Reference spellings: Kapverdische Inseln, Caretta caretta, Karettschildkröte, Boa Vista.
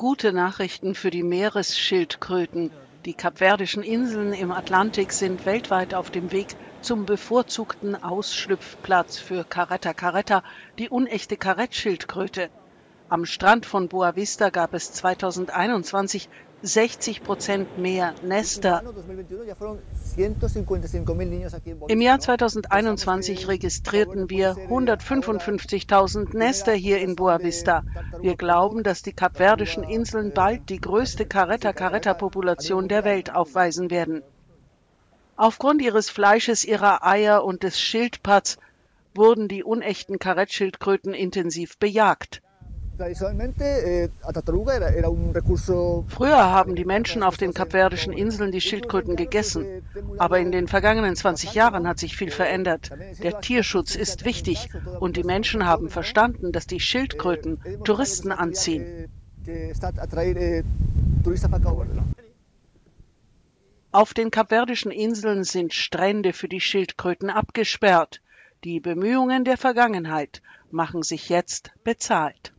gute Nachrichten für die Meeresschildkröten. Die Kapverdischen Inseln im Atlantik sind weltweit auf dem Weg zum bevorzugten Ausschlüpfplatz für Caretta caretta, die unechte Karettschildkröte. Am Strand von Boa Vista gab es 2021 60% mehr Nester. Im Jahr 2021 registrierten wir 155.000 Nester hier in Boa Vista. Wir glauben, dass die Kapverdischen Inseln bald die größte Caretta caretta Population der Welt aufweisen werden. Aufgrund ihres Fleisches, ihrer Eier und des Schildpatts wurden die unechten Karettschildkröten intensiv bejagt. Früher haben die Menschen auf den Kapverdischen Inseln die Schildkröten gegessen, aber in den vergangenen 20 Jahren hat sich viel verändert. Der Tierschutz ist wichtig und die Menschen haben verstanden, dass die Schildkröten Touristen anziehen. Auf den Kapverdischen Inseln sind Strände für die Schildkröten abgesperrt. Die Bemühungen der Vergangenheit machen sich jetzt bezahlt.